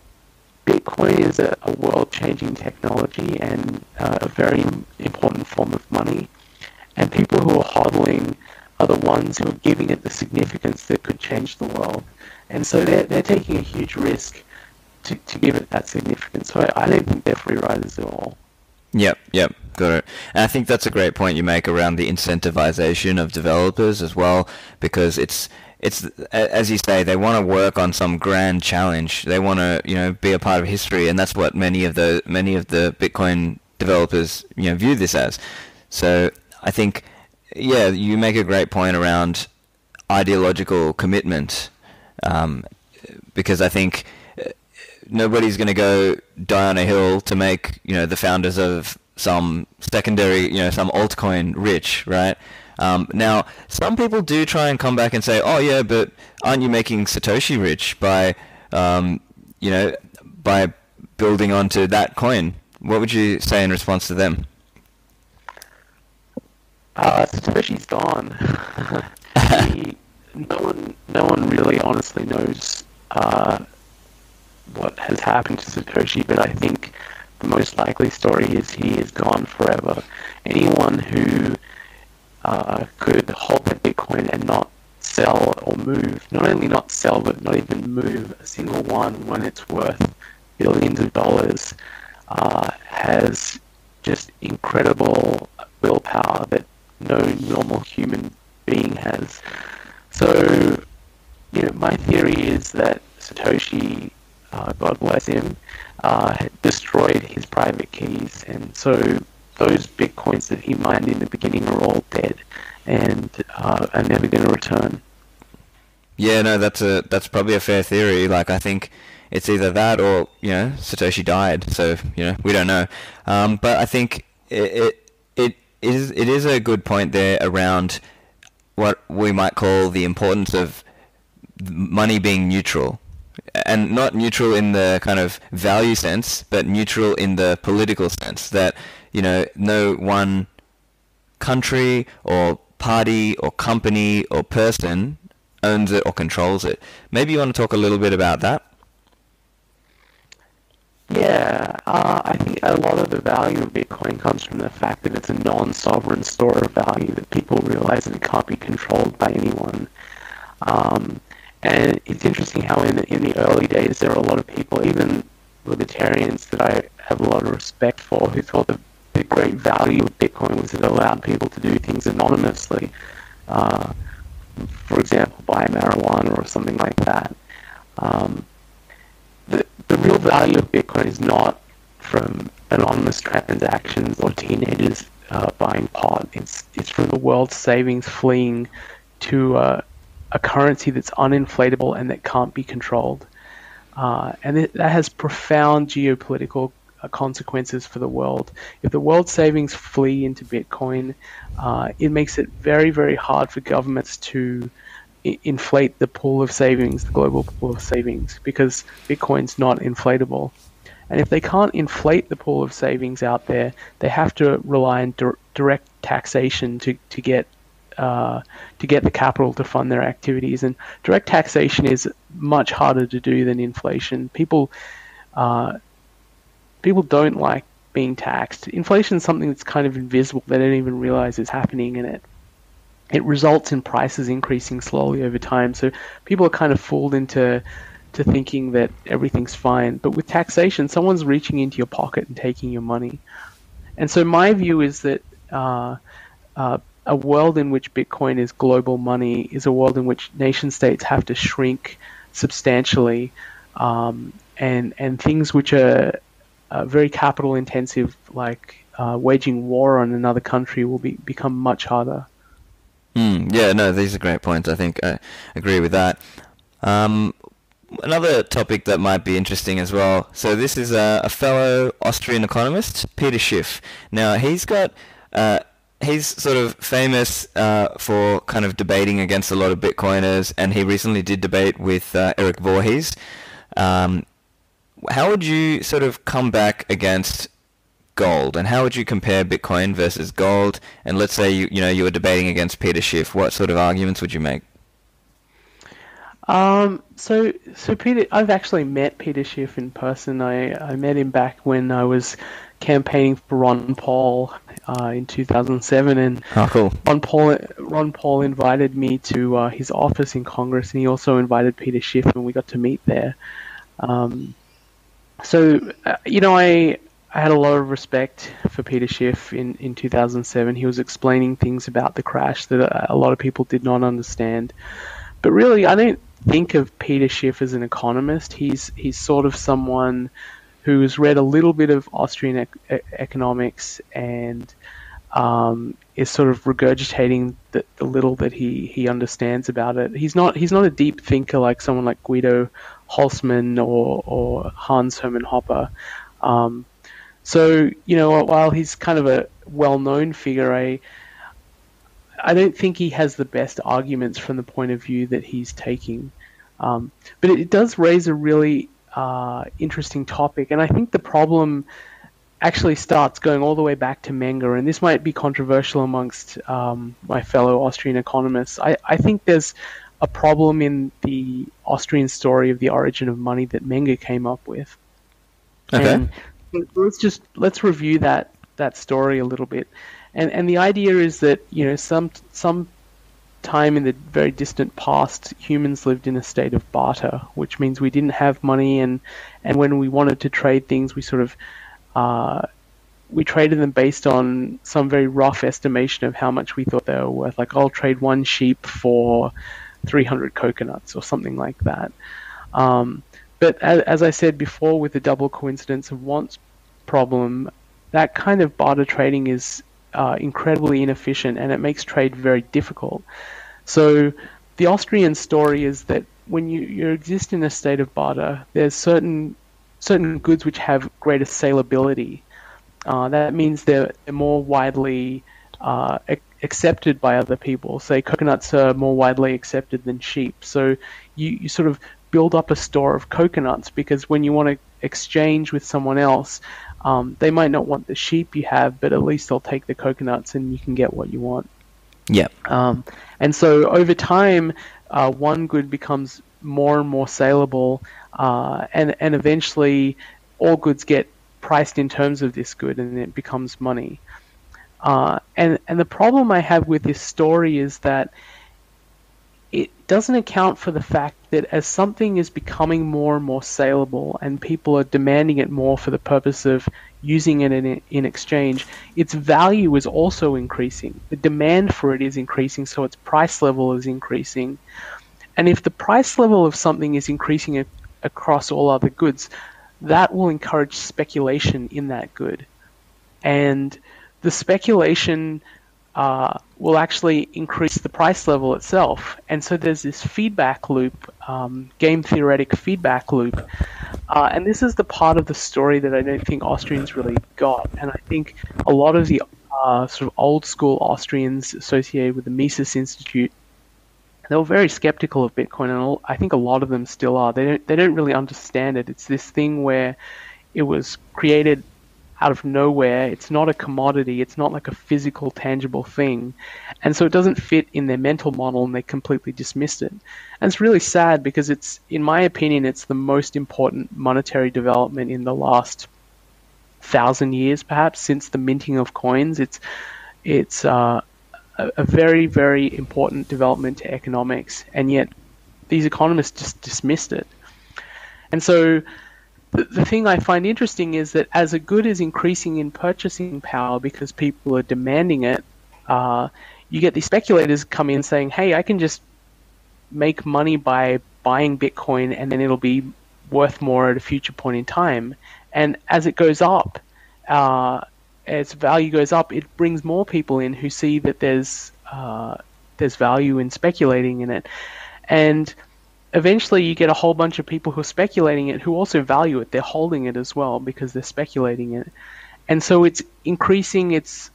Bitcoin is a world-changing technology and a very important form of money. And people who are hodling are the ones who are giving it the significance that could change the world. And so they're taking a huge risk to give it that significance. So I don't think they're free riders at all. Yep, got it. And I think that's a great point you make around the incentivization of developers as well, because it's as you say, they want to work on some grand challenge. They want to, be a part of history, and that's what many of the Bitcoin developers, view this as. So I think, yeah, you make a great point around ideological commitment, because I think nobody's going to go die on a hill to make, the founders of some secondary, some altcoin rich, right? Now, some people do try and come back and say, oh, yeah, but aren't you making Satoshi rich by, by building onto that coin? What would you say in response to them? Satoshi's gone. No one really honestly knows what has happened to Satoshi, but I think the most likely story is he is gone forever. Anyone who could hold the Bitcoin and not sell or move, not only not sell, but not even move a single one when it's worth billions of dollars, has just incredible willpower that no normal human being has. So, my theory is that Satoshi, God bless him, destroyed his private keys, and so those Bitcoins that he mined in the beginning are all dead and are never going to return. Yeah, no, that's probably a fair theory. Like, I think it's either that or, Satoshi died. So, we don't know. But I think it is a good point there around what we might call the importance of money being neutral. And not neutral in the kind of value sense, but neutral in the political sense, that no one country or party or company or person owns it or controls it. Maybe you want to talk a little bit about that? Yeah, I think a lot of the value of Bitcoin comes from the fact that it's a non-sovereign store of value, that people realize that it can't be controlled by anyone. And it's interesting how in the early days there were a lot of people, even libertarians that I have a lot of respect for, who thought the great value of Bitcoin was it allowed people to do things anonymously. For example, buy marijuana or something like that. The real value of Bitcoin is not from anonymous transactions or teenagers buying pot. It's from the world's savings fleeing to a currency that's uninflatable and that can't be controlled. And that has profound geopolitical consequences for the world. If the world's savings flee into Bitcoin, it makes it very, very hard for governments to inflate the pool of savings, the global pool of savings, because Bitcoin's not inflatable. And if they can't inflate the pool of savings out there, they have to rely on direct taxation to get the capital to fund their activities. And direct taxation is much harder to do than inflation. People don't like being taxed. Inflation is something that's kind of invisible. They don't even realize is happening, and it results in prices increasing slowly over time. So people are kind of fooled into thinking that everything's fine. But with taxation, someone's reaching into your pocket and taking your money. And so my view is that a world in which Bitcoin is global money is a world in which nation states have to shrink substantially, and things which are very capital intensive, like waging war on another country, will become much harder. Yeah, no, these are great points. I think I agree with that. Another topic that might be interesting as well. So this is a fellow Austrian economist, Peter Schiff. Now he's got he's sort of famous for kind of debating against a lot of Bitcoiners, and he recently did debate with Eric Voorhees. How would you sort of come back against gold, and how would you compare Bitcoin versus gold? And let's say you were debating against Peter Schiff, what sort of arguments would you make? So Peter, I've actually met Peter Schiff in person. I met him back when I was campaigning for Ron Paul in 2007, and oh, cool. Ron Paul invited me to his office in Congress, and he also invited Peter Schiff, and we got to meet there. I had a lot of respect for Peter Schiff in 2007. He was explaining things about the crash that a lot of people did not understand. But really, I don't think of Peter Schiff as an economist. He's sort of someone who's read a little bit of Austrian economics and is sort of regurgitating the little that he understands about it. He's not a deep thinker like someone like Guido Holzmann or Hans Hermann Hoppe. While he's kind of a well-known figure, I don't think he has the best arguments from the point of view that he's taking. But it does raise a really interesting topic, and I think the problem actually starts going all the way back to Menger, and this might be controversial amongst my fellow Austrian economists. I think there's a problem in the Austrian story of the origin of money that Menger came up with. Okay. And let's review that story a little bit, and the idea is that some time in the very distant past, humans lived in a state of barter, which means we didn't have money, and when we wanted to trade things, we sort of we traded them based on some very rough estimation of how much we thought they were worth. Like, I'll trade one sheep for 300 coconuts or something like that. But as I said before, with the double coincidence of wants problem, that kind of barter trading is incredibly inefficient, and it makes trade very difficult. So the Austrian story is that when you exist in a state of barter, there's certain goods which have greater salability. That means they're more widely accepted by other people. Say coconuts are more widely accepted than sheep. So you sort of build up a store of coconuts, because when you want to exchange with someone else, they might not want the sheep you have, but at least they'll take the coconuts and you can get what you want. Yeah. And so over time, one good becomes more and more saleable, and eventually all goods get priced in terms of this good, and it becomes money. And the problem I have with this story is that it doesn't account for the fact that as something is becoming more and more saleable and people are demanding it more for the purpose of using it in exchange, its value is also increasing. The demand for it is increasing, so its price level is increasing. And if the price level of something is increasing across all other goods, that will encourage speculation in that good. And the speculation will actually increase the price level itself. And so there's this feedback loop, game theoretic feedback loop. And this is the part of the story that I don't think Austrians really got. And I think a lot of the sort of old school Austrians associated with the Mises Institute, they were very skeptical of Bitcoin, and I think a lot of them still are. They don't really understand it. It's this thing where it was created out of nowhere. It's not a commodity. It's not like a physical, tangible thing. And so it doesn't fit in their mental model, and they completely dismissed it. And it's really sad, because it's, in my opinion, it's the most important monetary development in the last 1,000 years, perhaps, since the minting of coins. It's a very, very important development to economics. And yet these economists just dismissed it. And so the thing I find interesting is that as a good is increasing in purchasing power because people are demanding it, you get these speculators come in saying, hey, I can just make money by buying Bitcoin, and then it'll be worth more at a future point in time. And as it goes up, as value goes up, it brings more people in who see that there's value in speculating in it. And eventually you get a whole bunch of people who are speculating it who also value it. They're holding it as well because they're speculating it. And so it's increasing its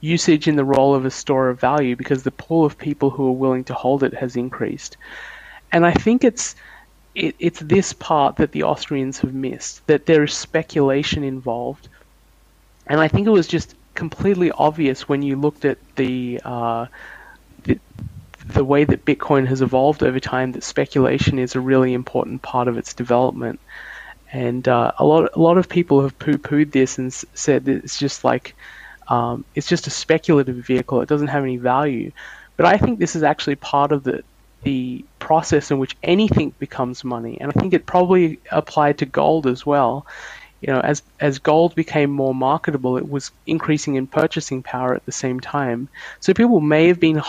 usage in the role of a store of value because the pool of people who are willing to hold it has increased. And I think it's this part that the Austrians have missed, that there is speculation involved. And I think it was just completely obvious when you looked at the way that Bitcoin has evolved over time that speculation is a really important part of its development. And a lot of people have poo-pooed this and said that it's just like it's just a speculative vehicle. It doesn't have any value. But I think this is actually part of the process in which anything becomes money, and I think it probably applied to gold as well. You know, as gold became more marketable, it was increasing in purchasing power at the same time. So people may have been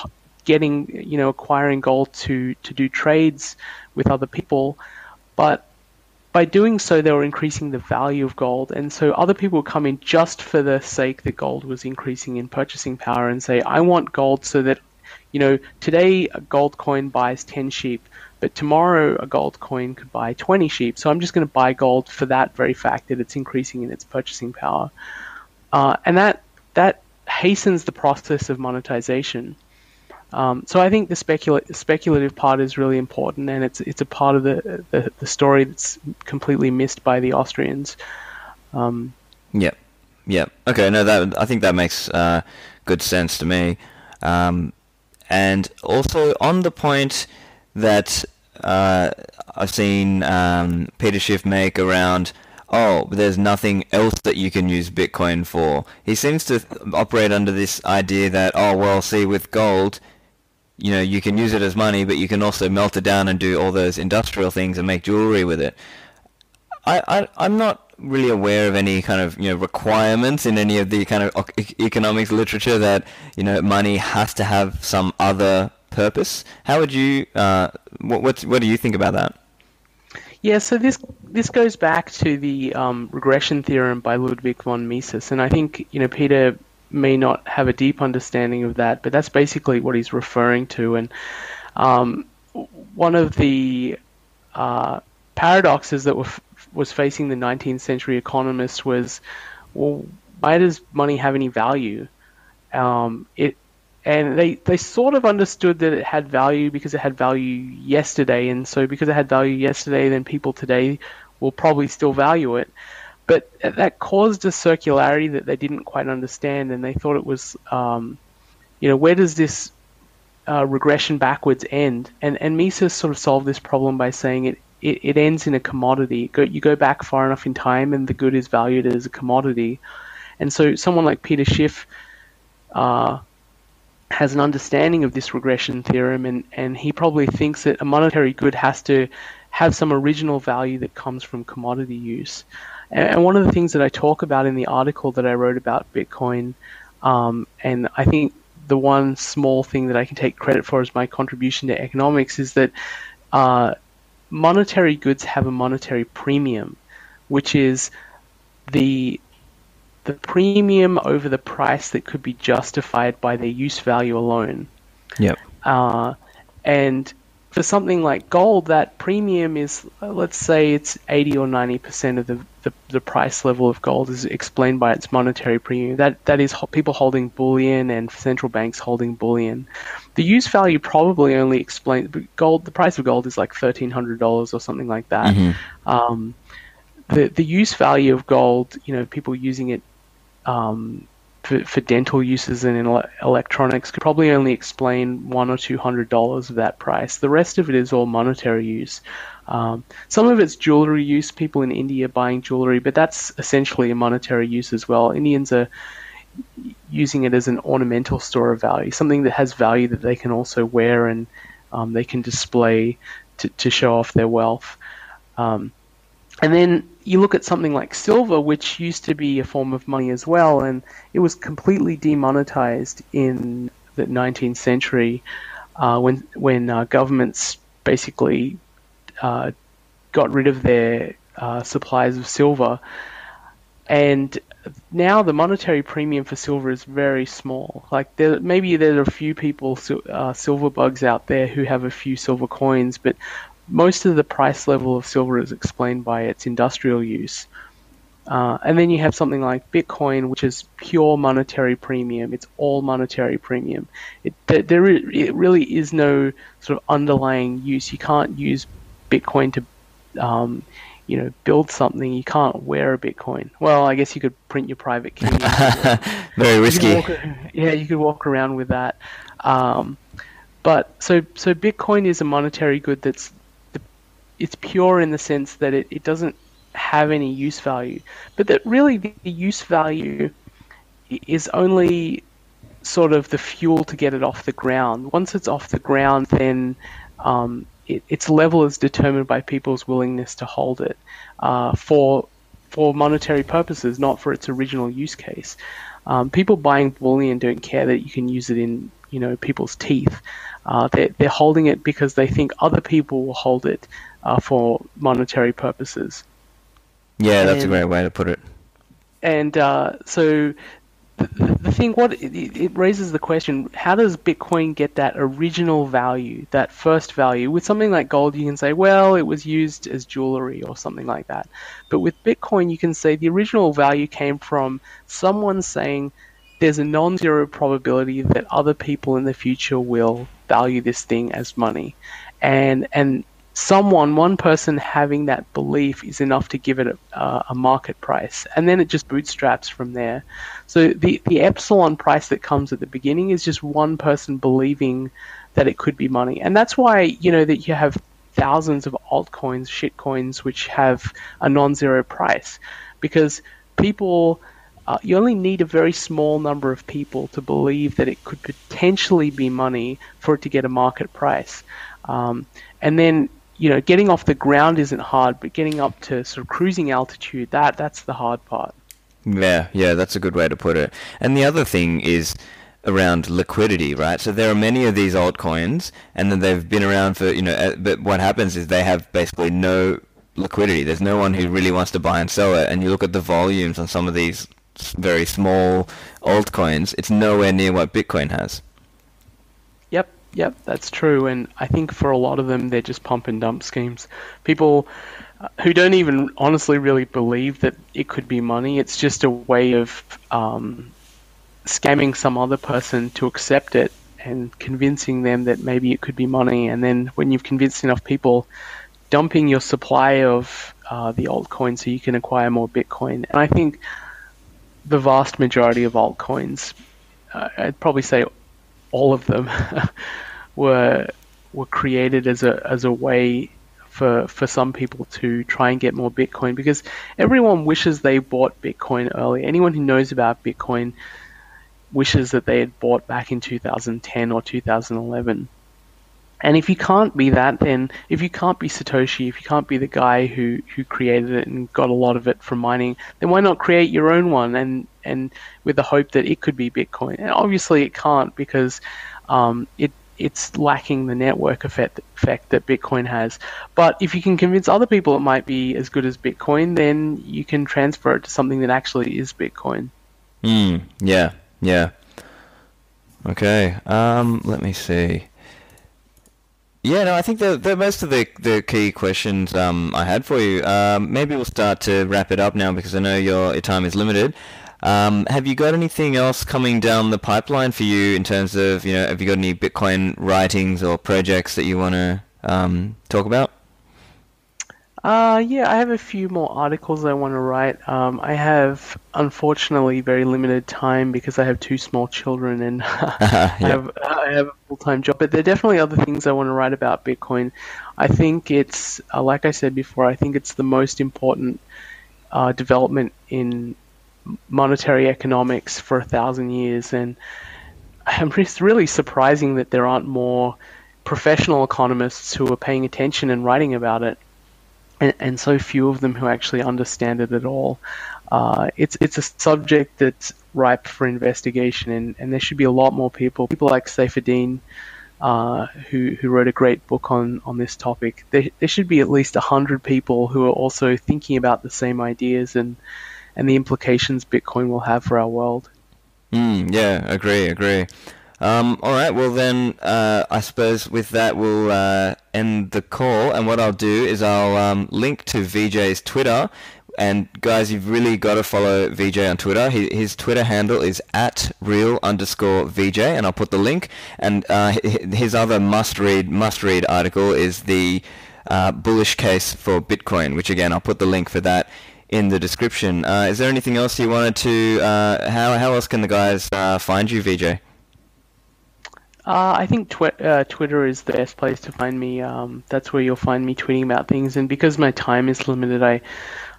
getting, you know, acquiring gold to do trades with other people, but by doing so, they were increasing the value of gold. And so other people would come in just for the sake that gold was increasing in purchasing power and say, I want gold so that, you know, today a gold coin buys 10 sheep, but tomorrow a gold coin could buy 20 sheep. So I'm just going to buy gold for that very fact that it's increasing in its purchasing power. And that hastens the process of monetization. So I think the speculative part is really important, and it's a part of the story that's completely missed by the Austrians. Yeah. Okay, no, that I think that makes good sense to me. And also on the point that I've seen Peter Schiff make around, oh, there's nothing else that you can use Bitcoin for. He seems to operate under this idea that, oh, well, see, with gold, you know, you can use it as money, but you can also melt it down and do all those industrial things and make jewelry with it. I'm not really aware of any kind of, you know, requirements in any of the kind of economics literature that, you know, money has to have some other purpose. How would you what do you think about that? Yeah, so this goes back to the regression theorem by Ludwig von Mises, and I think, you know, Peter may not have a deep understanding of that, but that's basically what he's referring to. And one of the paradoxes that was facing the 19th century economists was, well, why does money have any value? And they sort of understood that it had value because it had value yesterday, and so because it had value yesterday, then people today will probably still value it. But that caused a circularity that they didn't quite understand, and they thought it was, you know, where does this regression backwards end? And Mises sort of solved this problem by saying it ends in a commodity. You go back far enough in time and the good is valued as a commodity. And so someone like Peter Schiff has an understanding of this regression theorem, and he probably thinks that a monetary good has to have some original value that comes from commodity use. And one of the things that I talk about in the article that I wrote about Bitcoin, and I think the one small thing that I can take credit for as my contribution to economics, is that monetary goods have a monetary premium, which is the premium over the price that could be justified by their use value alone. Yep. And for something like gold, that premium is, let's say it's 80 or 90% of the price level of gold is explained by its monetary premium. That is people holding bullion and central banks holding bullion. The use value probably only explains gold. The price of gold is like $1,300 or something like that. Mm-hmm. The use value of gold, you know, people using it for dental uses and in electronics could probably only explain $100 or $200 of that price. The rest of it is all monetary use. Some of it's jewelry use, people in India buying jewelry, but that's essentially a monetary use as well. Indians are using it as an ornamental store of value, something that has value that they can also wear and they can display to show off their wealth. And then you look at something like silver, which used to be a form of money as well, and it was completely demonetized in the 19th century when governments basically got rid of their supplies of silver. And now the monetary premium for silver is very small. Like maybe there are a few people, silver bugs out there who have a few silver coins, but most of the price level of silver is explained by its industrial use. And then you have something like Bitcoin, which is pure monetary premium. It's all monetary premium. It really is no sort of underlying use. You can't use Bitcoin to, build something. You can't wear a Bitcoin. Well, I guess you could print your private key. Very risky. You could walk around with that. But so Bitcoin is a monetary good it's pure in the sense that it doesn't have any use value, but that really the use value is only sort of the fuel to get it off the ground. Once it's off the ground, then its level is determined by people's willingness to hold it for monetary purposes, not for its original use case. People buying bullion don't care that you can use it in people's teeth. They're holding it because they think other people will hold it for monetary purposes. Yeah, that's a great way to put it. And so the thing, it raises the question, how does Bitcoin get that original value, that first value? With something like gold, you can say, well, it was used as jewelry or something like that. But with Bitcoin, you can say the original value came from someone saying there's a non-zero probability that other people in the future will value this thing as money. And one person having that belief is enough to give it a market price, and then it just bootstraps from there. So the epsilon price that comes at the beginning is just one person believing that it could be money, and that's why that you have thousands of altcoins, shitcoins, which have a non-zero price, because people you only need a very small number of people to believe that it could potentially be money for it to get a market price, and then. Getting off the ground isn't hard, but getting up to sort of cruising altitude, that's the hard part. Yeah, that's a good way to put it. And the other thing is around liquidity, right? So there are many of these altcoins, and then they've been around for, but what happens is they have basically no liquidity. There's no one who really wants to buy and sell it, and you look at the volumes on some of these very small altcoins, it's nowhere near what Bitcoin has. Yep, that's true, and I think for a lot of them, they're just pump and dump schemes. People who don't even honestly really believe that it could be money, it's just a way of scamming some other person to accept it and convincing them that maybe it could be money, and then when you've convinced enough people, dumping your supply of the altcoin so you can acquire more Bitcoin. And I think the vast majority of altcoins, I'd probably say all of them were created as a way for some people to try and get more Bitcoin, because everyone wishes they bought Bitcoin early. Anyone who knows about Bitcoin wishes that they had bought back in 2010 or 2011. And if you can't be that, then if you can't be Satoshi, if you can't be the guy who created it and got a lot of it from mining, then why not create your own one and with the hope that it could be Bitcoin? And obviously it can't, because it's lacking the network effect that Bitcoin has. But if you can convince other people it might be as good as Bitcoin, then you can transfer it to something that actually is Bitcoin. Yeah. Okay, let me see. Yeah, no, I think the most of the key questions I had for you. Maybe we'll start to wrap it up now, because I know your time is limited. Have you got anything else coming down the pipeline for you in terms of, have you got any Bitcoin writings or projects that you want to talk about? Yeah, I have a few more articles I want to write. I have, unfortunately, very limited time because I have two small children and I have a full-time job. But there are definitely other things I want to write about Bitcoin. I think it's, like I said before, I think it's the most important development in monetary economics for 1,000 years. And it's really surprising that there aren't more professional economists who are paying attention and writing about it. And so few of them who actually understand it at all. It's a subject that's ripe for investigation, and there should be a lot more people like Saifedean, who wrote a great book on this topic. There should be at least 100 people who are also thinking about the same ideas and the implications Bitcoin will have for our world. Yeah, agree. All right, well then, I suppose with that we'll end the call, and what I'll do is I'll link to Vijay's Twitter And guys, you've really got to follow Vijay on Twitter. His Twitter handle is @real_Vijay, and I'll put the link. And his other must read article is the Bullish Case for Bitcoin, which again I'll put the link for that in the description. Is there anything else you wanted to? How else can the guys find you, Vijay? I think Twitter is the best place to find me. That's where you'll find me tweeting about things. And because my time is limited,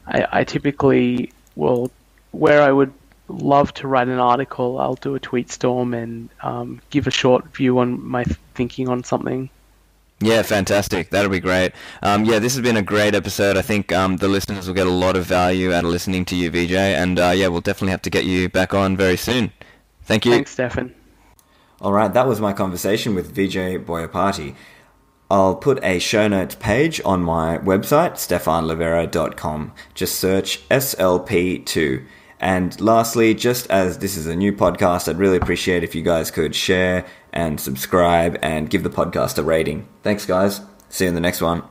I typically will, where I would love to write an article, I'll do a tweet storm and give a short view on my thinking on something. Yeah, fantastic. That'll be great. Yeah, this has been a great episode. I think the listeners will get a lot of value out of listening to you, Vijay. And yeah, we'll definitely have to get you back on very soon. Thank you. Thanks, Stefan. All right, that was my conversation with Vijay Boyapati. I'll put a show notes page on my website, stephanlivera.com. Just search SLP2. And lastly, just as this is a new podcast, I'd really appreciate if you guys could share and subscribe and give the podcast a rating. Thanks, guys. See you in the next one.